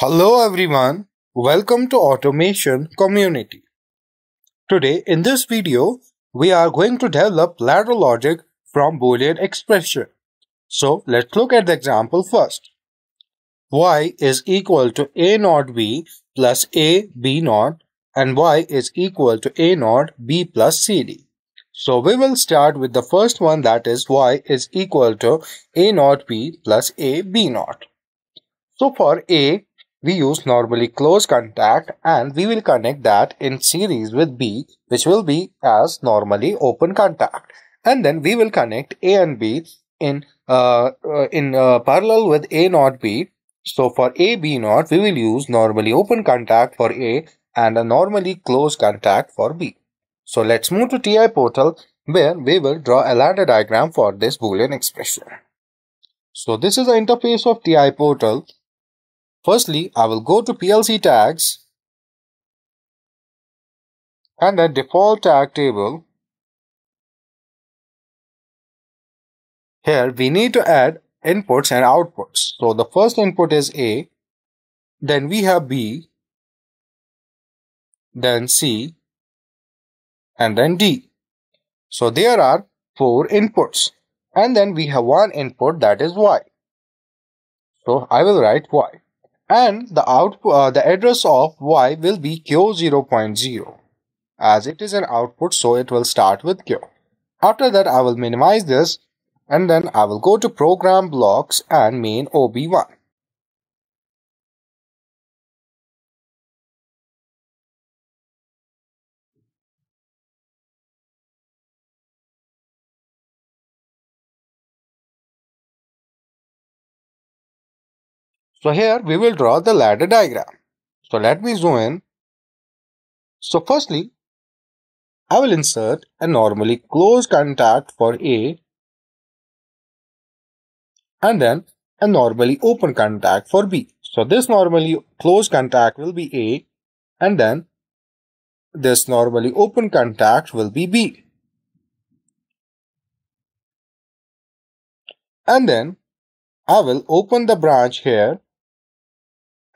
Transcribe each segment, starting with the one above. Hello everyone, welcome to Automation Community. Today in this video, we are going to develop lateral logic from Boolean expression. So let's look at the example first. Y is equal to A naught B plus A B naught and Y is equal to A naught B plus CD. So we will start with the first one, that is Y is equal to A naught B plus A B naught. So for A, we use normally close contact and we will connect that in series with B, which will be as normally open contact, and then we will connect A and B in parallel with A naught B. So for A B naught we will use normally open contact for A and a normally close contact for B. So let's move to TI portal where we will draw a ladder diagram for this Boolean expression. So this is the interface of TI portal. Firstly, I will go to PLC tags and then default tag table. Here we need to add inputs and outputs. So the first input is A, then we have B, then C, and then D. So there are 4 inputs and then we have one input, that is Y. So I will write Y. And the output, the address of Y will be Q0.0. As it is an output, so it will start with Q. After that, I will minimize this and then I will go to program blocks and main OB1. So here we will draw the ladder diagram. So let me zoom in. So firstly, I will insert a normally closed contact for A and then a normally open contact for B. So this normally closed contact will be A and then this normally open contact will be B. And then I will open the branch here.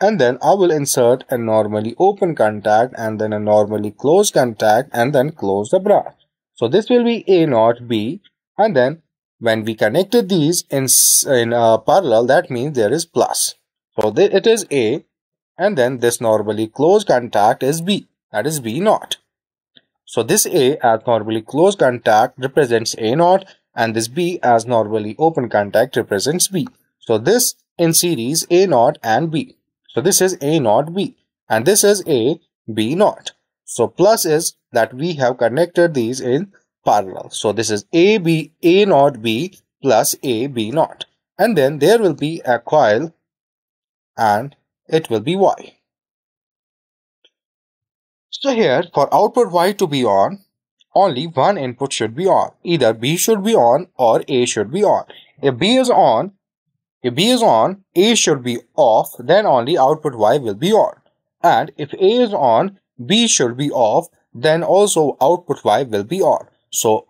And then I will insert a normally open contact and then a normally closed contact and then close the branch. So this will be A naught B, and then when we connected these in parallel, that means there is plus. So it is A, and then this normally closed contact is B, that is B naught. So this A as normally closed contact represents A naught and this B as normally open contact represents B. So this in series A naught and B. So this is A naught B and this is A B naught. So plus is that we have connected these in parallel. So this is A naught B plus A B naught. And then there will be a coil and it will be Y. So here for output Y to be on, only one input should be on. Either B should be on or A should be on. If B is on, A should be off, then only output Y will be on. And if A is on, B should be off, then also output Y will be on. So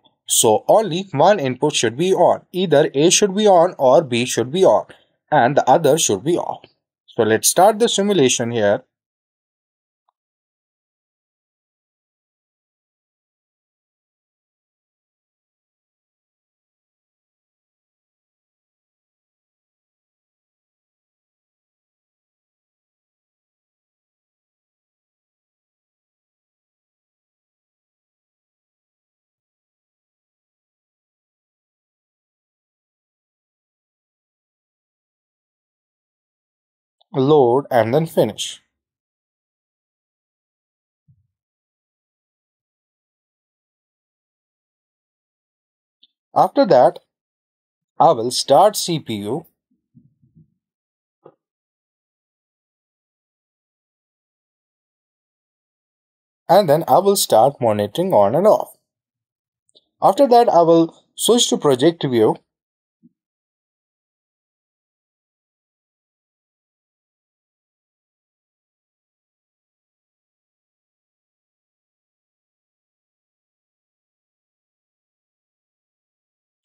only one input should be on. Either A should be on or B should be on. And the other should be off. So let's start the simulation here. Load and then finish. After that, I will start CPU. And then I will start monitoring on and off. After that, I will switch to project view.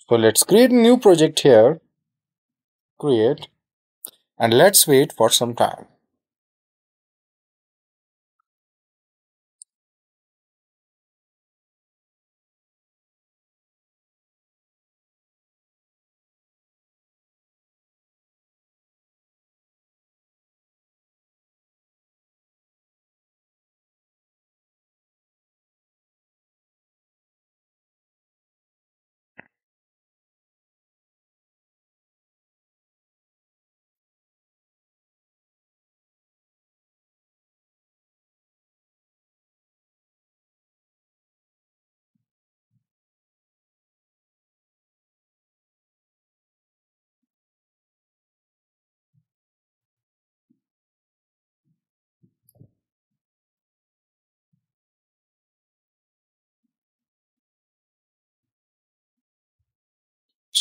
So let's create a new project here, create, and let's wait for some time.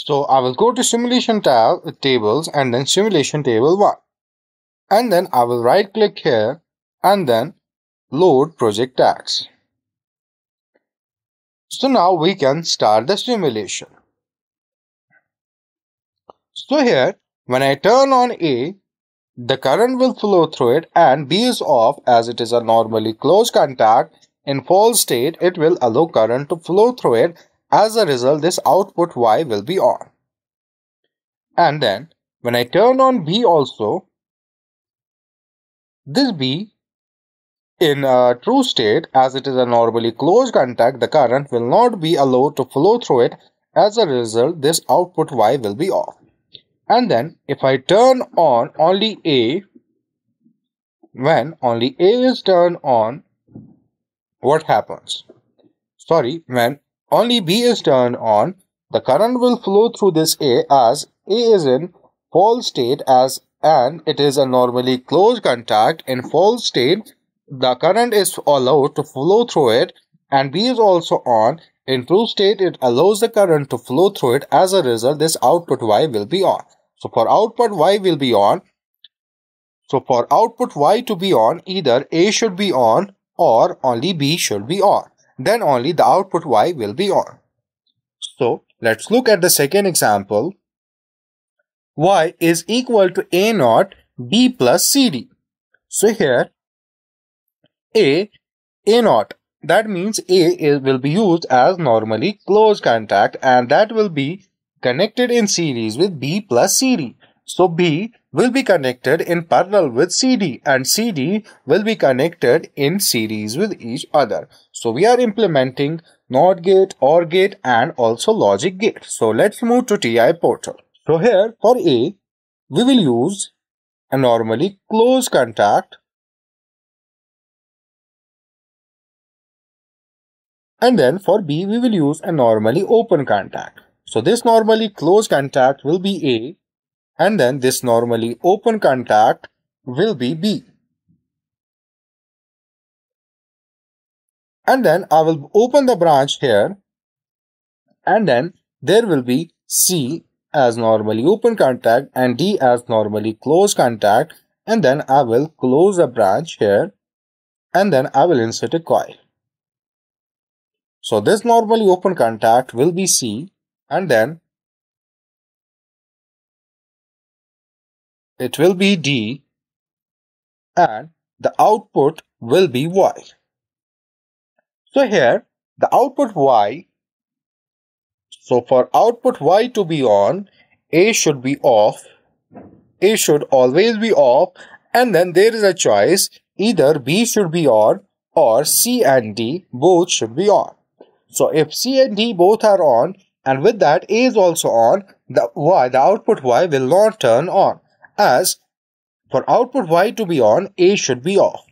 So I will go to simulation tab, tables, and then simulation table 1. And then I will right click here and then load project tags. So now we can start the simulation. So here when I turn on A, the current will flow through it, and B is off as it is a normally closed contact. In false state, it will allow current to flow through it. As a result, this output Y will be on. And then when I turn on B also, this B in a true state, as it is a normally closed contact, the current will not be allowed to flow through it. As a result, this output Y will be off. And then if I turn on only A, when only A is turned on, what happens? Sorry, when only B is turned on, the current will flow through this A, as A is in false state and it is a normally closed contact. In false state, the current is allowed to flow through it, and B is also on. In true state, it allows the current to flow through it. As a result, this output Y will be on. So for output Y will be on. So for output Y to be on, either A should be on or only B should be on. Then only the output Y will be on. So let's look at the second example. Y is equal to A0 B plus CD. So here A0. That means A will be used as normally closed contact, and that will be connected in series with B plus CD. So B will be connected in parallel with CD, and CD will be connected in series with each other. So we are implementing NOT gate, OR gate, and also logic gate. So let's move to TI portal. So here for A, we will use a normally closed contact. And then for B, we will use a normally open contact. So this normally closed contact will be A, and then this normally open contact will be B. And then I will open the branch here, and then there will be C as normally open contact and D as normally closed contact, and then I will close a branch here, and then I will insert a coil. So this normally open contact will be C, and then it will be D, and the output will be Y. So here the output Y, so for output Y to be on, A should be off. A should always be off, and then there is a choice, either B should be on or C and D both should be on. So if C and D both are on, and with that A is also on, the output Y will not turn on. As for output Y to be on, A should be off.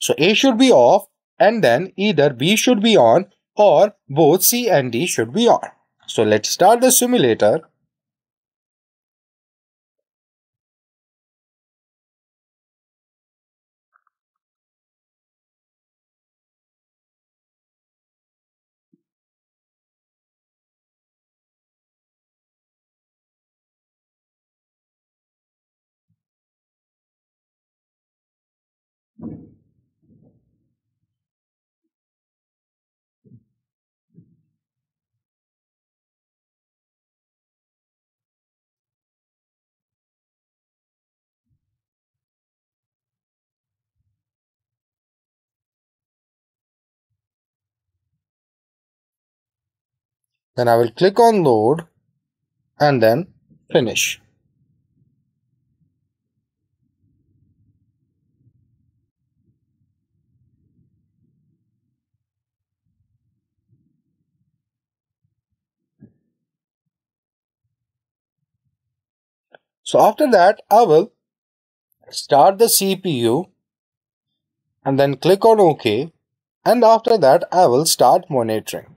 So A should be off, and then either B should be on or both C and D should be on. So let's start the simulator. Then I will click on load and then finish. So after that, I will start the CPU and then click on OK, and after that I will start monitoring.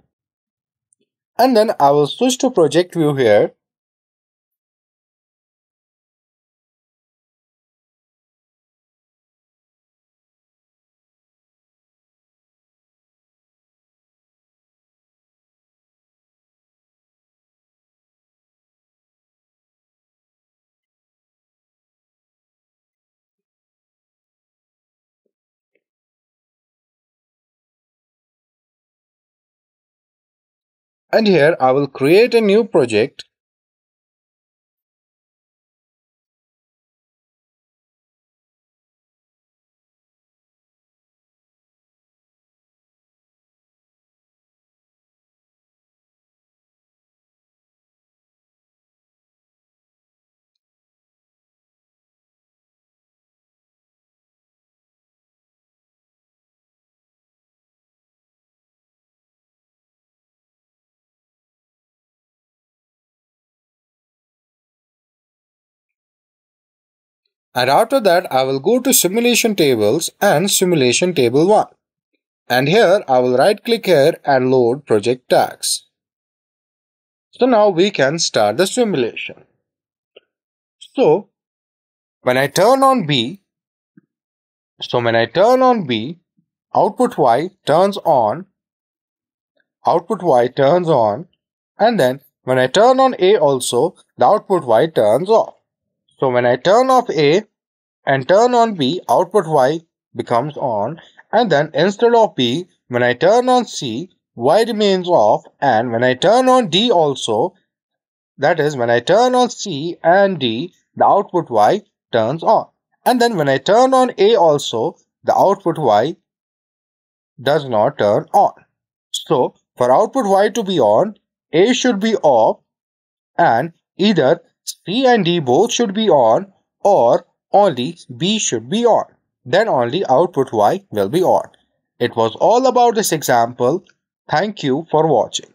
And then I will switch to project view here. And here I will create a new project. And after that, I will go to simulation tables and simulation table 1. And here I will right click here and load project tags. So now we can start the simulation. So when I turn on B, output Y turns on, and then when I turn on A also, the output Y turns off. So when I turn off A and turn on B, output Y becomes on, and then instead of B, when I turn on C, Y remains off, and when I turn on D also, that is when I turn on C and D, the output Y turns on. And then when I turn on A also, the output Y does not turn on. So for output Y to be on, A should be off, and either C and D both should be on, or only B should be on. Then only output Y will be on. It was all about this example. Thank you for watching.